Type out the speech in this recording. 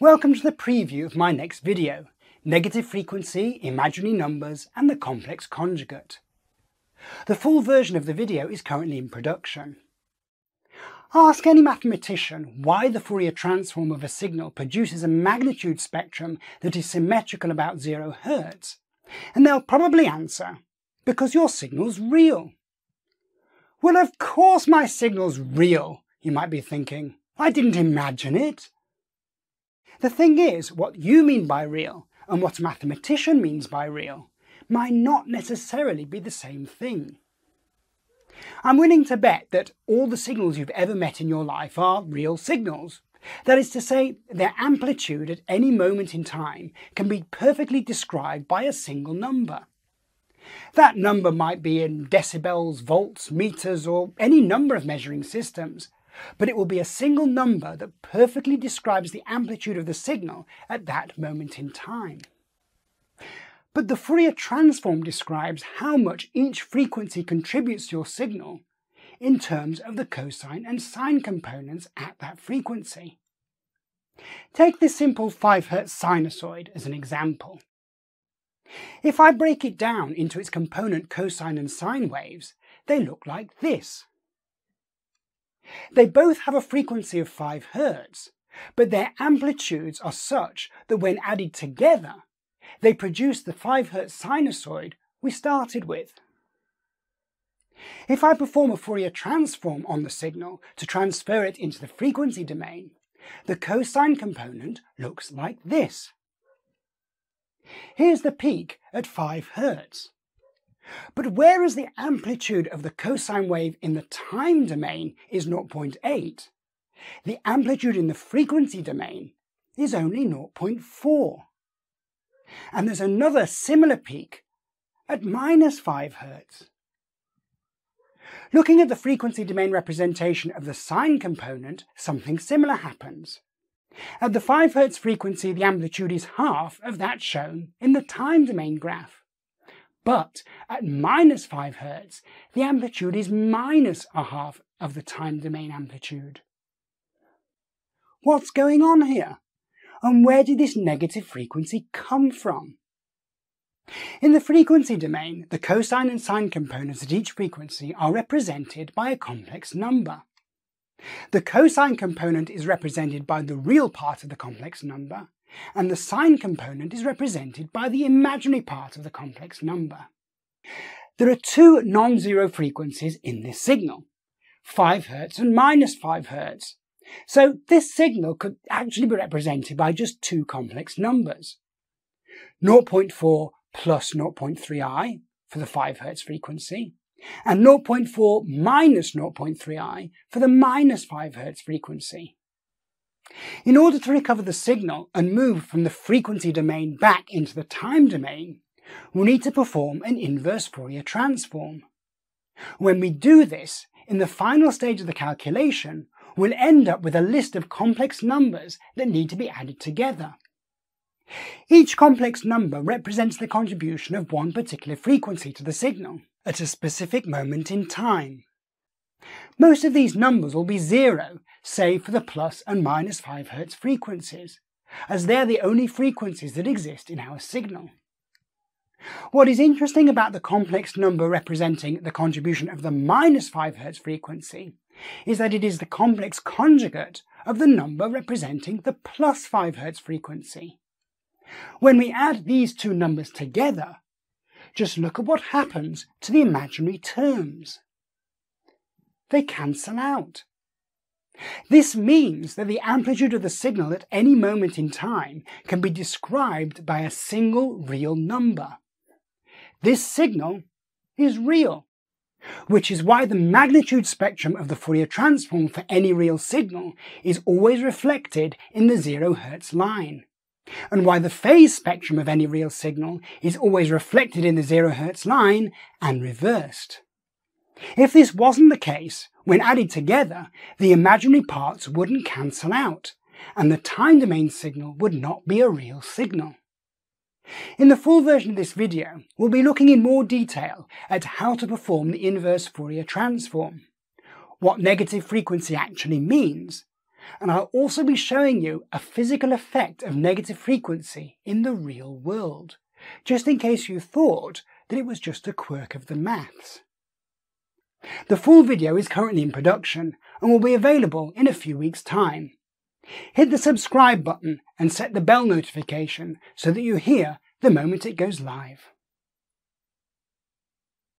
Welcome to the preview of my next video, Negative Frequency, Imaginary Numbers and the Complex Conjugate. The full version of the video is currently in production. Ask any mathematician why the Fourier transform of a signal produces a magnitude spectrum that is symmetrical about 0 Hz, and they'll probably answer, because your signal's real. Well, of course my signal's real, you might be thinking. I didn't imagine it. The thing is, what you mean by real and what a mathematician means by real might not necessarily be the same thing. I'm willing to bet that all the signals you've ever met in your life are real signals. That is to say, their amplitude at any moment in time can be perfectly described by a single number. That number might be in decibels, volts, meters, or any number of measuring systems, but it will be a single number that perfectly describes the amplitude of the signal at that moment in time. But the Fourier transform describes how much each frequency contributes to your signal in terms of the cosine and sine components at that frequency. Take this simple 5 Hz sinusoid as an example. If I break it down into its component cosine and sine waves, they look like this. They both have a frequency of 5 Hz, but their amplitudes are such that when added together, they produce the 5 Hz sinusoid we started with. If I perform a Fourier transform on the signal to transfer it into the frequency domain, the cosine component looks like this. Here's the peak at 5 Hz. But whereas the amplitude of the cosine wave in the time domain is 0.8, the amplitude in the frequency domain is only 0.4. And there's another similar peak at minus 5 Hz. Looking at the frequency domain representation of the sine component, something similar happens. At the 5 Hz frequency, the amplitude is half of that shown in the time domain graph. But at minus 5 Hz, the amplitude is minus a half of the time domain amplitude. What's going on here? And where did this negative frequency come from? In the frequency domain, the cosine and sine components at each frequency are represented by a complex number. The cosine component is represented by the real part of the complex number, and the sine component is represented by the imaginary part of the complex number. There are two non-zero frequencies in this signal, 5 Hz and minus 5 Hz. So this signal could actually be represented by just two complex numbers, 0.4 plus 0.3i for the 5 Hz frequency, and 0.4 minus 0.3i for the minus 5 Hz frequency. In order to recover the signal and move from the frequency domain back into the time domain, we'll need to perform an inverse Fourier transform. When we do this, in the final stage of the calculation, we'll end up with a list of complex numbers that need to be added together. Each complex number represents the contribution of one particular frequency to the signal at a specific moment in time. Most of these numbers will be zero, save for the plus and minus 5 Hz frequencies, as they're the only frequencies that exist in our signal. What is interesting about the complex number representing the contribution of the minus 5 Hz frequency is that it is the complex conjugate of the number representing the plus 5 Hz frequency. When we add these two numbers together, just look at what happens to the imaginary terms. They cancel out. This means that the amplitude of the signal at any moment in time can be described by a single real number. This signal is real, which is why the magnitude spectrum of the Fourier transform for any real signal is always reflected in the 0 Hz line, and why the phase spectrum of any real signal is always reflected in the 0 Hz line and reversed. If this wasn't the case, when added together, the imaginary parts wouldn't cancel out, and the time domain signal would not be a real signal. In the full version of this video, we'll be looking in more detail at how to perform the inverse Fourier transform, what negative frequency actually means, and I'll also be showing you a physical effect of negative frequency in the real world, just in case you thought that it was just a quirk of the maths. The full video is currently in production and will be available in a few weeks' time. Hit the subscribe button and set the bell notification so that you hear the moment it goes live.